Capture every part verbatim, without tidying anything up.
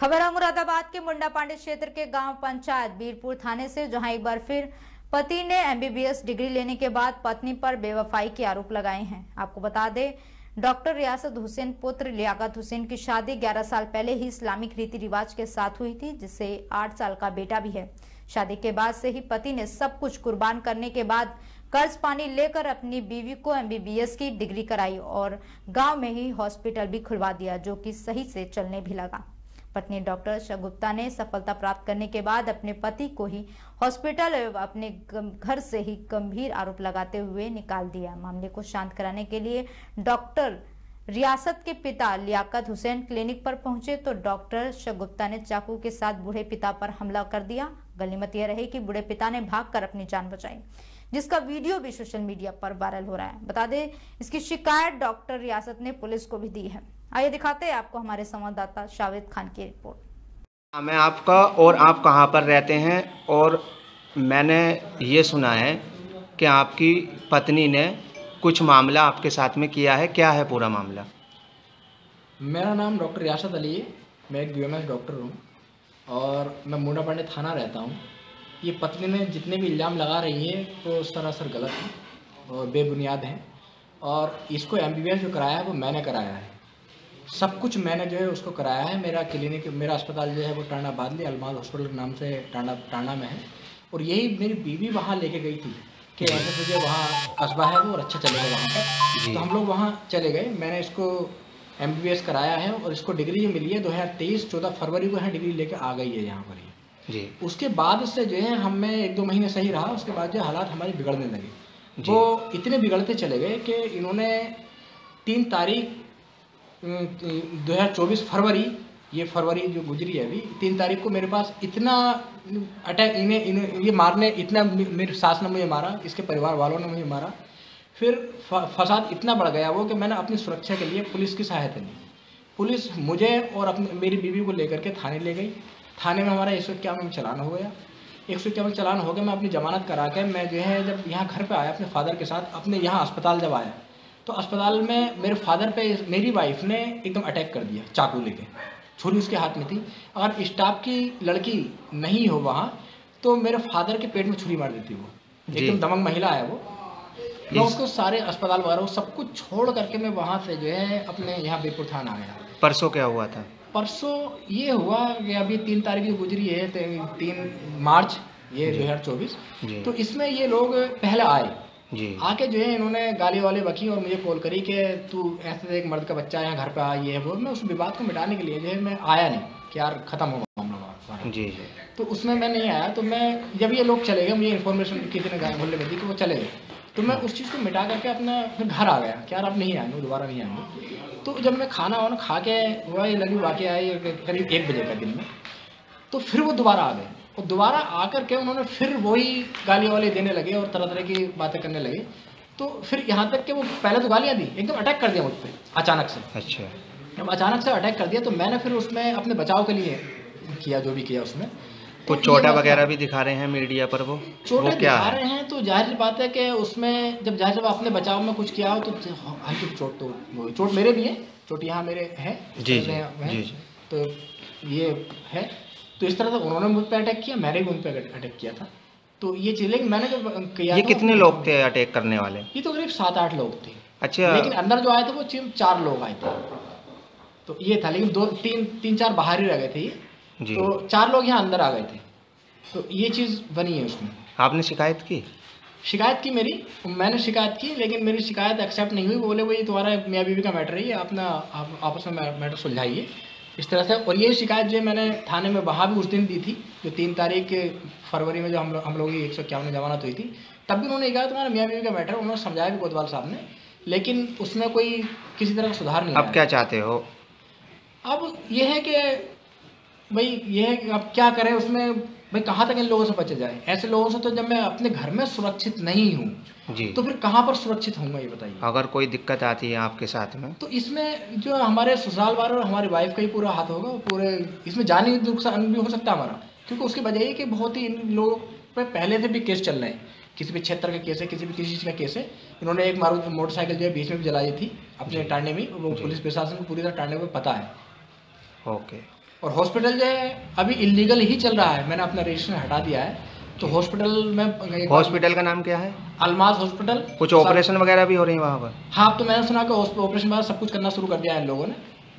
खबर है मुरादाबाद के मुंडा पांडे क्षेत्र के गांव पंचायत बीरपुर थाने से, जहां एक बार फिर पति ने एमबीबीएस डिग्री लेने के बाद पत्नी पर बेवफाई के आरोप लगाए हैं। आपको बता दें, डॉक्टर रियासत हुसैन पुत्र लियाकत हुसैन की शादी ग्यारह साल पहले ही इस्लामिक रीति रिवाज के साथ हुई थी, जिससे आठ साल का बेटा भी है। शादी के बाद से ही पति ने सब कुछ कुर्बान करने के बाद कर्ज पानी लेकर अपनी बीवी को एमबीबीएस की डिग्री कराई और गांव में ही हॉस्पिटल भी खुलवा दिया, जो कि सही से चलने भी लगा। पत्नी डॉक्टर शगुप्ता ने सफलता प्राप्त करने के बाद अपने पति को ही हॉस्पिटल एवं अपने घर से ही गंभीर आरोप लगाते हुए निकाल दिया। मामले को शांत कराने के लिए डॉक्टर रियासत के पिता लियाकत हुसैन क्लिनिक पर पहुंचे तो डॉक्टर शगुप्ता ने चाकू के साथ बूढ़े पिता पर हमला कर दिया। गनीमत यह रही कि बूढ़े पिता ने भागकर अपनी जान बचाई, जिसका वीडियो भी सोशल मीडिया पर वायरल हो रहा है। बता दें, इसकी शिकायत डॉक्टर रियासत ने पुलिस को भी दी है। आइए दिखाते हैं आपको हमारे संवाददाता शावेद खान की रिपोर्ट। मैं आपका और आप कहाँ पर रहते हैं? और मैंने ये सुना है कि आपकी पत्नी ने कुछ मामला आपके साथ में किया है, क्या है पूरा मामला? मेरा नाम डॉक्टर रियासत अली है, मैं एक बीएमएस डॉक्टर हूँ और मैं मुंडा पांडे थाना रहता हूँ। ये पत्नी ने जितने भी इल्ज़ाम लगा रही है वो सरासर गलत है और बेबुनियाद हैं। और इसको एमबीबीएस जो कराया है वो मैंने कराया है, सब कुछ मैंने जो है उसको कराया है। मेरा क्लिनिक, मेरा अस्पताल जो है वो टांडा बादली अलमास हॉस्पिटल के नाम से टांडा टांडा में है और यही मेरी बीवी वहाँ लेके गई थी कि ऐसे तुझे वहाँ कस्बा है वो और अच्छा चलेगा वहाँ पर, तो हम लोग वहाँ चले गए। मैंने इसको एमबीबीएस कराया है और इसको डिग्री जो मिली है दो हज़ार तेईस चौदह फरवरी को यहाँ डिग्री लेके आ गई है यहाँ पर जी। उसके बाद से जो है हम मैं एक दो महीने सही रहा, उसके बाद जो हालात हमारे बिगड़ने लगे वो इतने बिगड़ते चले गए कि इन्होंने तीन तारीख दो हज़ार चौबीस फरवरी, ये फरवरी जो गुजरी है अभी तीन तारीख को मेरे पास इतना अटैक, इन्हें इन्हें ये मारने इतना, मेरे सास ने मुझे मारा, इसके परिवार वालों ने मुझे मारा, फिर फसाद इतना बढ़ गया वो कि मैंने अपनी सुरक्षा के लिए पुलिस की सहायता ली। पुलिस मुझे और अपनी मेरी बीवी को लेकर के थाने ले गई। थाने में हमारा एक सौ इक्यावन चालान हो गया, एक सौ इक्यावन चालान हो गया। मैं अपनी जमानत करा के मैं जो है जब यहाँ घर पर आया अपने फादर के साथ, अपने यहाँ अस्पताल जब आया तो अस्पताल में मेरे फादर पे मेरी वाइफ ने एकदम अटैक कर दिया चाकू लेके, छुरी उसके हाथ में थी। अगर स्टाफ की लड़की नहीं हो वहाँ तो मेरे फादर के पेट में छुरी मार देती वो, एकदम दमंग महिला है वो। मैं उसको सारे अस्पताल वगैरह सब कुछ छोड़ करके मैं वहाँ से जो है अपने यहाँ बीरपुर थाना आ गया। परसों क्या हुआ था? परसों ये हुआ कि अभी तीन तारीख जो गुजरी है, तीन मार्च ये दो हज़ार चौबीस, तो इसमें ये लोग पहले आए आके जो है इन्होंने गाली वाले बकी और मुझे कॉल करी कि तू ऐसे एक मर्द का बच्चा यहाँ घर पे आ, ये है वो। मैं उस विवाद को मिटाने के लिए जो है मैं आया नहीं कि यार खत्म होगा मामला जी, तो उसमें मैं नहीं आया। तो मैं जब ये लोग चले गए, मुझे इन्फॉर्मेशन किसी ने गाय बोलने दी कि वो चले गए, तो मैं उस चीज़ को मिटा करके अपना फिर घर आ गया कि यार अब नहीं आएंगे, दोबारा नहीं आएंगे। तो जब मैं खाना वाना खा के हुआ ये लगी वाकई आई करीब एक बजे का दिन में, तो फिर वो दोबारा आ गए और दोबारा आकर के उन्होंने फिर वही गाली वाले देने लगे और तरह तरह की बातें करने लगे। तो फिर यहाँ तक कि वो पहले तो गालियाँ दी, एकदम अटैक कर दिया मुझ पर अचानक से। अच्छा, जब अचानक से अटैक कर दिया तो मैंने फिर उसमें अपने बचाव के लिए किया जो भी किया उसमें। कुछ चोटा वगैरह भी दिखा रहे हैं मीडिया पर, वो चोटे दिखा रहे हैं तो जाहिर सी बात है कि उसमें जब जाहिर जब अपने बचाव में कुछ किया हो तो हल्की चोट, तो चोट मेरे भी है, चोट यहाँ मेरे है जी जी, तो ये है। तो इस तरह से उन्होंने मुझ पर अटैक किया, मैंने भी उन पर अटैक किया था। तो ये चीज़ें मैंने जब किया। ये कितने लोग थे अटैक करने वाले? ये तो करीब सात आठ लोग थे। अच्छा, लेकिन अंदर जो आए थे वो सिर्फ चार लोग आए थे, तो ये था। लेकिन दो तीन तीन चार बाहर ही रह गए थे ये, तो चार लोग यहाँ अंदर आ गए थे, तो ये चीज़ बनी है उसमें। आपने शिकायत की? शिकायत की मेरी, मैंने शिकायत की, लेकिन मेरी शिकायत एक्सेप्ट नहीं हुई। बोले भाई तुम्हारा मियाँ बीवी का मैटर है, अपना आपस में मैटर सुलझाइए इस तरह से। और ये शिकायत जो मैंने थाने में वहाँ भी उस दिन दी थी जो तीन तारीख फरवरी में जो हम लोग हम लोग की एक सौ इक्यावन जमानत हुई थी, तब भी उन्होंने कहा तुम्हारा मियाँ बीवी का मैटर, उन्होंने समझाया भी कोतवाल साहब ने, लेकिन उसमें कोई किसी तरह का सुधार नहीं। अब क्या चाहते हो? अब यह है कि भाई यह है कि अब क्या करें उसमें, भाई कहाँ तक इन लोगों से बचे जाए, ऐसे लोगों से। तो जब मैं अपने घर में सुरक्षित नहीं हूँ जी, तो फिर कहाँ पर सुरक्षित होऊंगा ये बताइए। अगर कोई दिक्कत आती है आपके साथ में तो इसमें जो हमारे ससुराल वालों और हमारी वाइफ का ही पूरा हाथ होगा, पूरे इसमें जानी नुकसान भी हो सकता है हमारा, क्योंकि उसकी वजह ये कि बहुत ही इन लोगों पर पहले से भी केस चल रहे हैं, किसी भी क्षेत्र का केस है, किसी भी किसी चीज़ का केस है। इन्होंने एक मारू मोटरसाइकिल जो है बीच में भी जलाई थी अपने टांडे में, वो पुलिस प्रशासन को पूरी तरह टांडे में पता है। ओके, और हॉस्पिटल जो है अभी इलीगल ही चल रहा है, मैंने अपना रजिस्ट्रेशन हटा दिया है। तो हॉस्पिटल में, हॉस्पिटल का नाम क्या है? अलमाज़ हॉस्पिटल। कुछ ऑपरेशन वगैरह भी हो रही है वहाँ पर? हाँ, तो मैंने सुना कि ऑपरेशन वगैरह सब कुछ करना शुरू कर दिया है इन लोगों ने,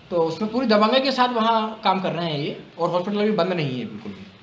तो उसमें पूरी दबंगे के साथ वहाँ काम कर रहे हैं ये, और हॉस्पिटल अभी बंद नहीं है बिल्कुल भी।